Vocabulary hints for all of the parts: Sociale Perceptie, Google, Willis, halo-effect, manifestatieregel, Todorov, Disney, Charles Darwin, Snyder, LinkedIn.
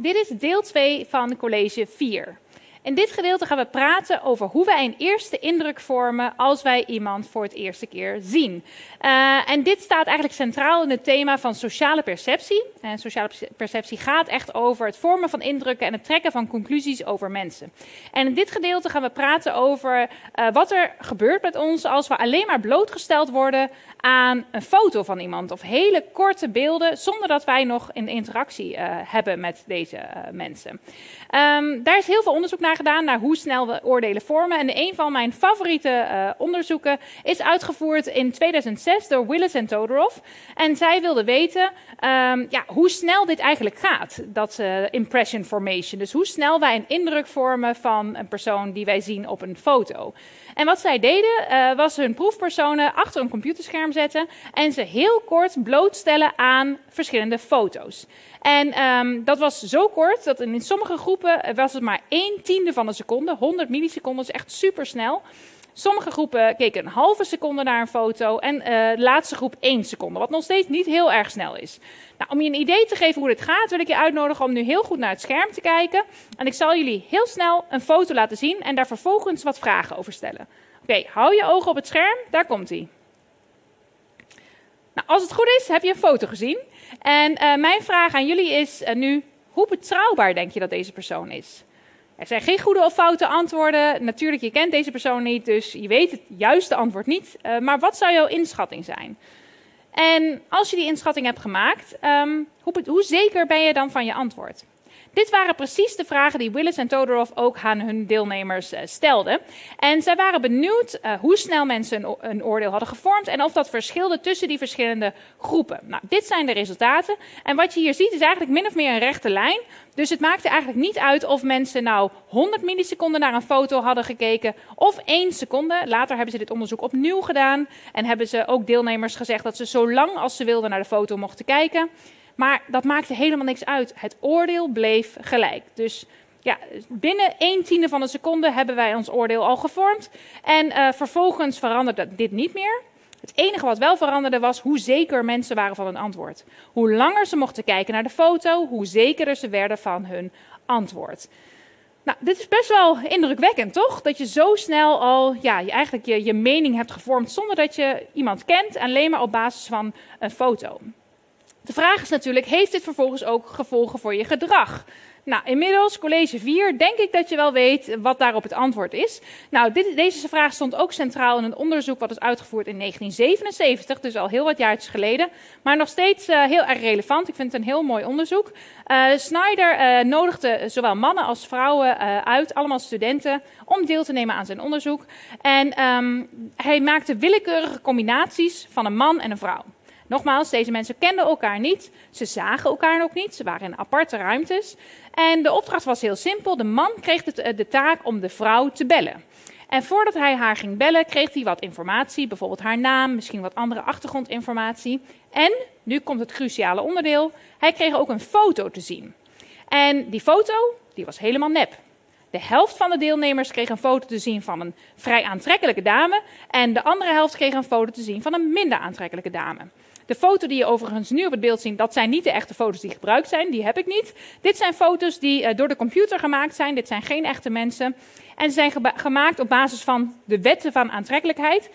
Dit is deel 2 van college 4. In dit gedeelte gaan we praten over hoe wij een eerste indruk vormen als wij iemand voor het eerste keer zien. En dit staat eigenlijk centraal in het thema van sociale perceptie. En sociale perceptie gaat echt over het vormen van indrukken en het trekken van conclusies over mensen. En in dit gedeelte gaan we praten over wat er gebeurt met ons als we alleen maar blootgesteld worden aan een foto van iemand. Of hele korte beelden zonder dat wij nog een interactie hebben met deze mensen. Daar is heel veel onderzoek naar gedaan, naar hoe snel we oordelen vormen. En een van mijn favoriete onderzoeken is uitgevoerd in 2006 door Willis en Todorov. En zij wilden weten hoe snel dit eigenlijk gaat, dat impression formation. Dus hoe snel wij een indruk vormen van een persoon die wij zien op een foto. En wat zij deden was hun proefpersonen achter een computerscherm zetten en ze heel kort blootstellen aan verschillende foto's. En dat was zo kort dat in sommige groepen was het maar 1/10 van een seconde. 100 milliseconden is echt supersnel. Sommige groepen keken een halve seconde naar een foto en de laatste groep 1 seconde. Wat nog steeds niet heel erg snel is. Nou, om je een idee te geven hoe dit gaat, wil ik je uitnodigen om nu heel goed naar het scherm te kijken. En ik zal jullie heel snel een foto laten zien en daar vervolgens wat vragen over stellen. Oké, hou je ogen op het scherm. Daar komt hij. Nou, als het goed is, heb je een foto gezien. En mijn vraag aan jullie is nu, hoe betrouwbaar denk je dat deze persoon is? Er zijn geen goede of foute antwoorden. Natuurlijk, je kent deze persoon niet, dus je weet het juiste antwoord niet. Maar wat zou jouw inschatting zijn? En als je die inschatting hebt gemaakt, hoe zeker ben je dan van je antwoord? Dit waren precies de vragen die Willis en Todorov ook aan hun deelnemers stelden. En zij waren benieuwd hoe snel mensen een oordeel hadden gevormd en of dat verschilde tussen die verschillende groepen. Nou, dit zijn de resultaten. En wat je hier ziet is eigenlijk min of meer een rechte lijn. Dus het maakte eigenlijk niet uit of mensen nou 100 milliseconden naar een foto hadden gekeken of 1 seconde. Later hebben ze dit onderzoek opnieuw gedaan en hebben ze ook deelnemers gezegd dat ze zo lang als ze wilden naar de foto mochten kijken. Maar dat maakte helemaal niks uit. Het oordeel bleef gelijk. Dus ja, binnen 1/10 van een seconde hebben wij ons oordeel al gevormd. En vervolgens veranderde dit niet meer. Het enige wat wel veranderde was hoe zeker mensen waren van hun antwoord. Hoe langer ze mochten kijken naar de foto, hoe zekerder ze werden van hun antwoord. Nou, dit is best wel indrukwekkend, toch? Dat je zo snel al je mening hebt gevormd zonder dat je iemand kent. Alleen maar op basis van een foto. De vraag is natuurlijk, heeft dit vervolgens ook gevolgen voor je gedrag? Nou, inmiddels, college 4, denk ik dat je wel weet wat daarop het antwoord is. Nou, deze vraag stond ook centraal in een onderzoek wat is uitgevoerd in 1977, dus al heel wat jaartjes geleden. Maar nog steeds heel erg relevant, ik vind het een heel mooi onderzoek. Snyder nodigde zowel mannen als vrouwen uit, allemaal studenten, om deel te nemen aan zijn onderzoek. En hij maakte willekeurige combinaties van een man en een vrouw. Nogmaals, deze mensen kenden elkaar niet, ze zagen elkaar ook niet, ze waren in aparte ruimtes. En de opdracht was heel simpel, de man kreeg de taak om de vrouw te bellen. En voordat hij haar ging bellen, kreeg hij wat informatie, bijvoorbeeld haar naam, misschien wat andere achtergrondinformatie. En, nu komt het cruciale onderdeel, hij kreeg ook een foto te zien. En die foto, die was helemaal nep. De helft van de deelnemers kreeg een foto te zien van een vrij aantrekkelijke dame. En de andere helft kreeg een foto te zien van een minder aantrekkelijke dame. De foto die je overigens nu op het beeld ziet, dat zijn niet de echte foto's die gebruikt zijn. Die heb ik niet. Dit zijn foto's die door de computer gemaakt zijn. Dit zijn geen echte mensen. En ze zijn gemaakt op basis van de wetten van aantrekkelijkheid.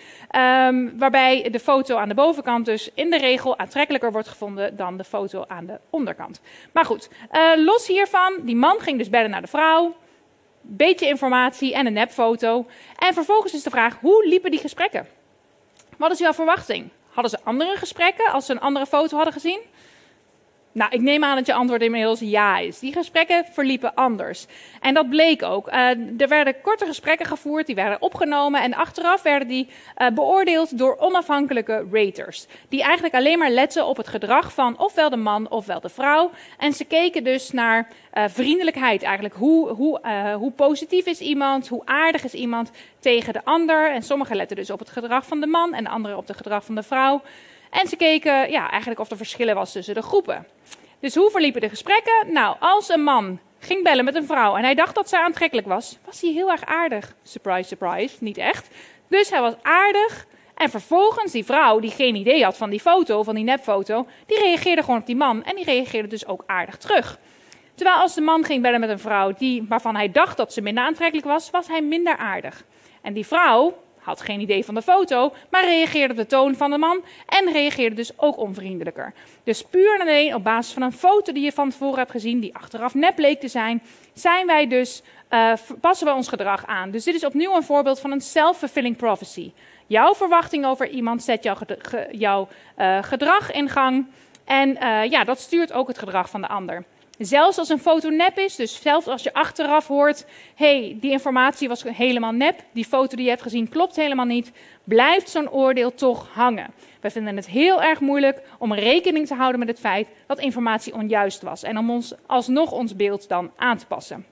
Waarbij de foto aan de bovenkant dus in de regel aantrekkelijker wordt gevonden dan de foto aan de onderkant. Maar goed, los hiervan. Die man ging dus bellen naar de vrouw. Beetje informatie en een nepfoto. En vervolgens is de vraag, hoe liepen die gesprekken? Wat is jouw verwachting? Hadden ze andere gesprekken als ze een andere foto hadden gezien? Nou, ik neem aan dat je antwoord inmiddels ja is. Die gesprekken verliepen anders. En dat bleek ook. Er werden korte gesprekken gevoerd, die werden opgenomen. En achteraf werden die beoordeeld door onafhankelijke raters. Die eigenlijk alleen maar letten op het gedrag van ofwel de man ofwel de vrouw. En ze keken dus naar vriendelijkheid eigenlijk. Hoe positief is iemand, hoe aardig is iemand tegen de ander. En sommigen letten dus op het gedrag van de man en anderen op het gedrag van de vrouw. En ze keken eigenlijk of er verschillen was tussen de groepen. Dus hoe verliepen de gesprekken? Nou, als een man ging bellen met een vrouw en hij dacht dat zij aantrekkelijk was, was hij heel erg aardig. Surprise, surprise, niet echt. Dus hij was aardig en vervolgens die vrouw die geen idee had van die foto, van die nepfoto, die reageerde gewoon op die man en die reageerde dus ook aardig terug. Terwijl als de man ging bellen met een vrouw waarvan hij dacht dat ze minder aantrekkelijk was, was hij minder aardig. En die vrouw had geen idee van de foto, maar reageerde op de toon van de man en reageerde dus ook onvriendelijker. Dus puur en alleen op basis van een foto die je van tevoren hebt gezien, die achteraf nep bleek te zijn, passen we ons gedrag aan. Dus dit is opnieuw een voorbeeld van een self-fulfilling prophecy. Jouw verwachting over iemand zet jouw gedrag in gang en dat stuurt ook het gedrag van de ander. Zelfs als een foto nep is, dus zelfs als je achteraf hoort, hey, die informatie was helemaal nep, die foto die je hebt gezien klopt helemaal niet, blijft zo'n oordeel toch hangen. Wij vinden het heel erg moeilijk om rekening te houden met het feit dat informatie onjuist was en om alsnog ons beeld dan aan te passen.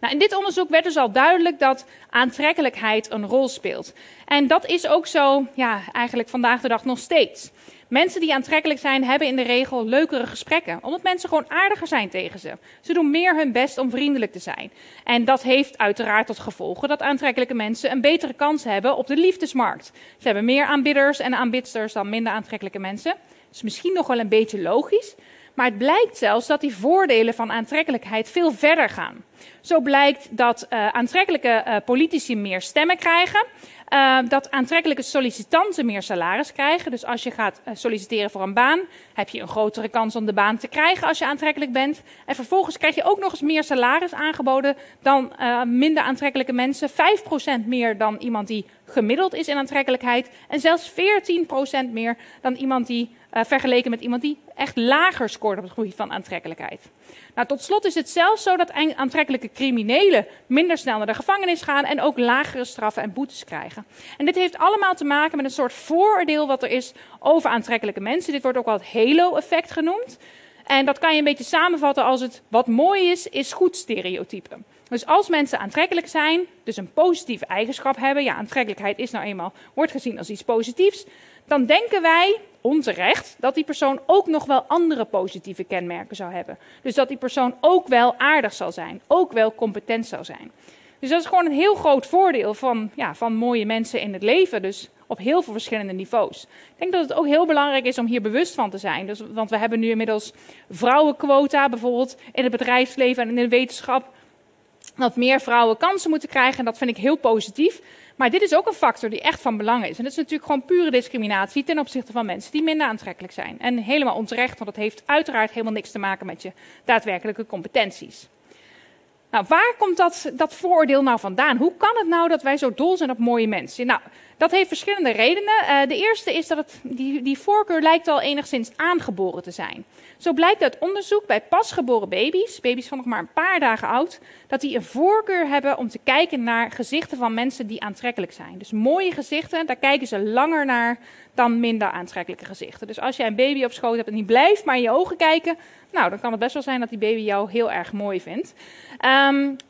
Nou, in dit onderzoek werd dus al duidelijk dat aantrekkelijkheid een rol speelt. En dat is ook zo, ja, eigenlijk vandaag de dag nog steeds. Mensen die aantrekkelijk zijn, hebben in de regel leukere gesprekken. Omdat mensen gewoon aardiger zijn tegen ze. Ze doen meer hun best om vriendelijk te zijn. En dat heeft uiteraard tot gevolg dat aantrekkelijke mensen een betere kans hebben op de liefdesmarkt. Ze hebben meer aanbidders en aanbidsters dan minder aantrekkelijke mensen. Dat is misschien nog wel een beetje logisch. Maar het blijkt zelfs dat die voordelen van aantrekkelijkheid veel verder gaan. Zo blijkt dat aantrekkelijke politici meer stemmen krijgen. Dat aantrekkelijke sollicitanten meer salaris krijgen. Dus als je gaat solliciteren voor een baan, heb je een grotere kans om de baan te krijgen als je aantrekkelijk bent. En vervolgens krijg je ook nog eens meer salaris aangeboden dan minder aantrekkelijke mensen. 5% meer dan iemand die gemiddeld is in aantrekkelijkheid. En zelfs 14% meer dan iemand die, vergeleken met iemand die echt lager scoort op het gebied van aantrekkelijkheid. Nou, tot slot is het zelfs zo dat aantrekkelijke criminelen minder snel naar de gevangenis gaan en ook lagere straffen en boetes krijgen. En dit heeft allemaal te maken met een soort vooroordeel wat er is over aantrekkelijke mensen. Dit wordt ook wel het halo-effect genoemd. En dat kan je een beetje samenvatten als het wat mooi is goed stereotypen. Dus als mensen aantrekkelijk zijn, dus een positieve eigenschap hebben, ja, aantrekkelijkheid is nou eenmaal, wordt gezien als iets positiefs, dan denken wij, onterecht, dat die persoon ook nog wel andere positieve kenmerken zou hebben. Dus dat die persoon ook wel aardig zal zijn, ook wel competent zal zijn. Dus dat is gewoon een heel groot voordeel van mooie mensen in het leven, dus op heel veel verschillende niveaus. Ik denk dat het ook heel belangrijk is om hier bewust van te zijn. Dus, want we hebben nu inmiddels vrouwenquota bijvoorbeeld in het bedrijfsleven en in de wetenschap, dat meer vrouwen kansen moeten krijgen en dat vind ik heel positief. Maar dit is ook een factor die echt van belang is. En dat is natuurlijk gewoon pure discriminatie ten opzichte van mensen die minder aantrekkelijk zijn. En helemaal onterecht, want dat heeft uiteraard helemaal niks te maken met je daadwerkelijke competenties. Nou, waar komt dat vooroordeel nou vandaan? Hoe kan het nou dat wij zo dol zijn op mooie mensen? Nou, dat heeft verschillende redenen. De eerste is dat die voorkeur lijkt al enigszins aangeboren te zijn. Zo blijkt uit onderzoek bij pasgeboren baby's, baby's van nog maar een paar dagen oud, dat die een voorkeur hebben om te kijken naar gezichten van mensen die aantrekkelijk zijn. Dus mooie gezichten, daar kijken ze langer naar dan minder aantrekkelijke gezichten. Dus als jij een baby op schoot hebt en die blijft maar in je ogen kijken, nou, dan kan het best wel zijn dat die baby jou heel erg mooi vindt.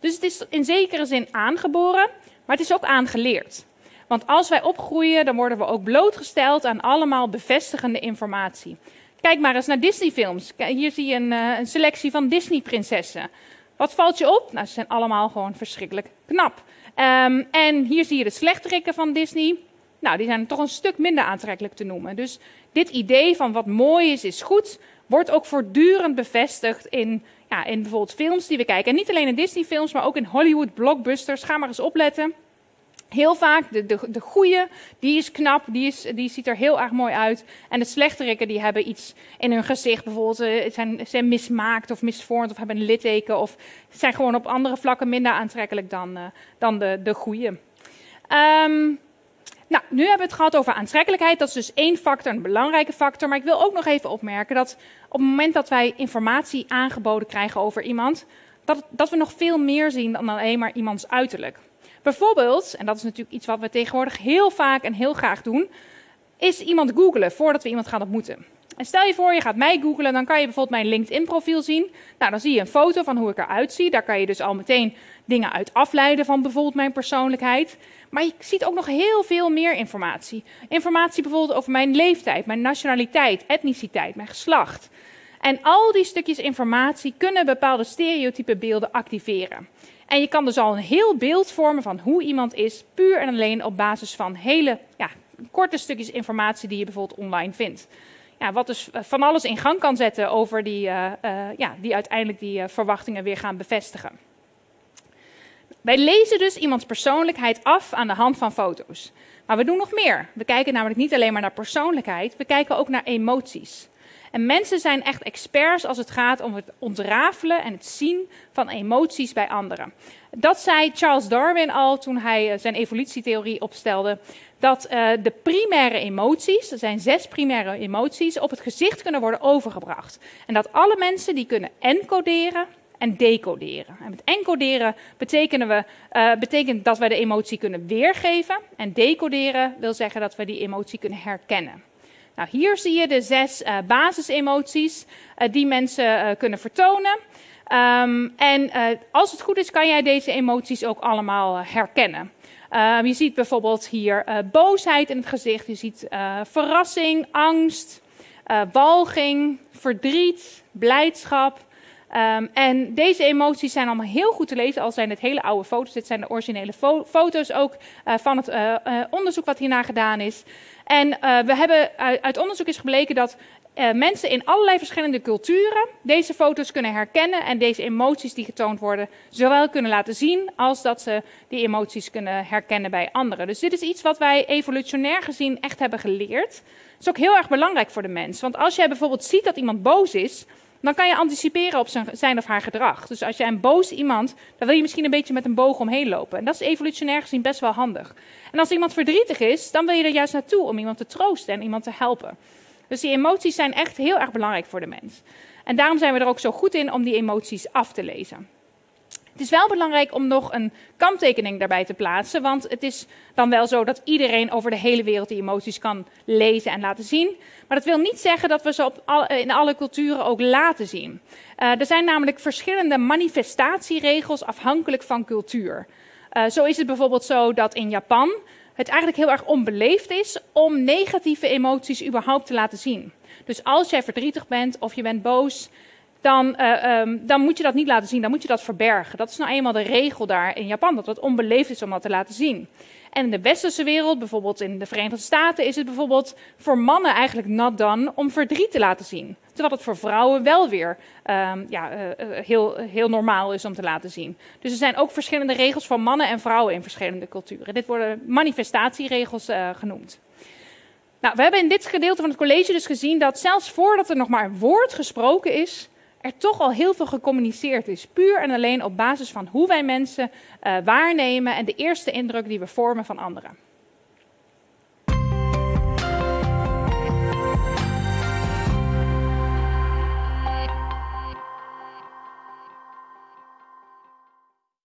Dus het is in zekere zin aangeboren, maar het is ook aangeleerd. Want als wij opgroeien, dan worden we ook blootgesteld aan allemaal bevestigende informatie. Kijk maar eens naar Disneyfilms. Hier zie je een selectie van Disney-prinsessen. Wat valt je op? Nou, ze zijn allemaal gewoon verschrikkelijk knap. En hier zie je de slechterikken van Disney. Nou, die zijn toch een stuk minder aantrekkelijk te noemen. Dus dit idee van wat mooi is goed, wordt ook voortdurend bevestigd in bijvoorbeeld films die we kijken. En niet alleen in Disney-films, maar ook in Hollywood-blockbusters. Ga maar eens opletten. Heel vaak, de goeie, die is knap, die ziet er heel erg mooi uit. En de slechterikken, die hebben iets in hun gezicht bijvoorbeeld. Zijn mismaakt of misvormd of hebben een litteken. Of zijn gewoon op andere vlakken minder aantrekkelijk dan de goeie. Nou, nu hebben we het gehad over aantrekkelijkheid. Dat is dus één factor, een belangrijke factor. Maar ik wil ook nog even opmerken dat op het moment dat wij informatie aangeboden krijgen over iemand, dat we nog veel meer zien dan alleen maar iemands uiterlijk. Bijvoorbeeld, en dat is natuurlijk iets wat we tegenwoordig heel vaak en heel graag doen, is iemand googlen voordat we iemand gaan ontmoeten. En stel je voor, je gaat mij googlen, dan kan je bijvoorbeeld mijn LinkedIn-profiel zien. Nou, dan zie je een foto van hoe ik eruit zie. Daar kan je dus al meteen dingen uit afleiden van bijvoorbeeld mijn persoonlijkheid. Maar je ziet ook nog heel veel meer informatie. Informatie bijvoorbeeld over mijn leeftijd, mijn nationaliteit, etniciteit, mijn geslacht. En al die stukjes informatie kunnen bepaalde stereotype beelden activeren. En je kan dus al een heel beeld vormen van hoe iemand is, puur en alleen op basis van hele korte stukjes informatie die je bijvoorbeeld online vindt. Ja, wat dus van alles in gang kan zetten over die uiteindelijk die verwachtingen weer gaan bevestigen. Wij lezen dus iemands persoonlijkheid af aan de hand van foto's. Maar we doen nog meer. We kijken namelijk niet alleen maar naar persoonlijkheid, we kijken ook naar emoties. En mensen zijn echt experts als het gaat om het ontrafelen en het zien van emoties bij anderen. Dat zei Charles Darwin al toen hij zijn evolutietheorie opstelde. Dat de primaire emoties, er zijn 6 primaire emoties, op het gezicht kunnen worden overgebracht. En dat alle mensen die kunnen encoderen en decoderen. En met encoderen betekent dat wij de emotie kunnen weergeven. En decoderen wil zeggen dat we die emotie kunnen herkennen. Nou, hier zie je de 6 basisemoties die mensen kunnen vertonen. Als het goed is, kan jij deze emoties ook allemaal herkennen. Je ziet bijvoorbeeld hier boosheid in het gezicht. Je ziet verrassing, angst, walging, verdriet, blijdschap. En deze emoties zijn allemaal heel goed te lezen, al zijn het hele oude foto's. Dit zijn de originele foto's ook van het onderzoek wat hierna gedaan is. En we hebben uit onderzoek is gebleken dat mensen in allerlei verschillende culturen deze foto's kunnen herkennen en deze emoties die getoond worden zowel kunnen laten zien als dat ze die emoties kunnen herkennen bij anderen. Dus dit is iets wat wij evolutionair gezien echt hebben geleerd. Dat is ook heel erg belangrijk voor de mens, want als jij bijvoorbeeld ziet dat iemand boos is, dan kan je anticiperen op zijn of haar gedrag. Dus als jij een boos iemand, dan wil je misschien een beetje met een boog omheen lopen. En dat is evolutionair gezien best wel handig. En als iemand verdrietig is, dan wil je er juist naartoe om iemand te troosten en iemand te helpen. Dus die emoties zijn echt heel erg belangrijk voor de mens. En daarom zijn we er ook zo goed in om die emoties af te lezen. Het is wel belangrijk om nog een kanttekening daarbij te plaatsen, want het is dan wel zo dat iedereen over de hele wereld die emoties kan lezen en laten zien. Maar dat wil niet zeggen dat we ze in alle culturen ook laten zien. Er zijn namelijk verschillende manifestatieregels afhankelijk van cultuur. Zo is het bijvoorbeeld zo dat in Japan het eigenlijk heel erg onbeleefd is om negatieve emoties überhaupt te laten zien. Dus als jij verdrietig bent of je bent boos, dan moet je dat niet laten zien, dan moet je dat verbergen. Dat is nou eenmaal de regel daar in Japan, dat het onbeleefd is om dat te laten zien. En in de westerse wereld, bijvoorbeeld in de Verenigde Staten, is het bijvoorbeeld voor mannen eigenlijk not done om verdriet te laten zien. Terwijl het voor vrouwen wel weer heel normaal is om te laten zien. Dus er zijn ook verschillende regels voor mannen en vrouwen in verschillende culturen. Dit worden manifestatieregels genoemd. Nou, we hebben in dit gedeelte van het college dus gezien dat zelfs voordat er nog maar een woord gesproken is, er toch al heel veel gecommuniceerd is, puur en alleen op basis van hoe wij mensen waarnemen en de eerste indruk die we vormen van anderen.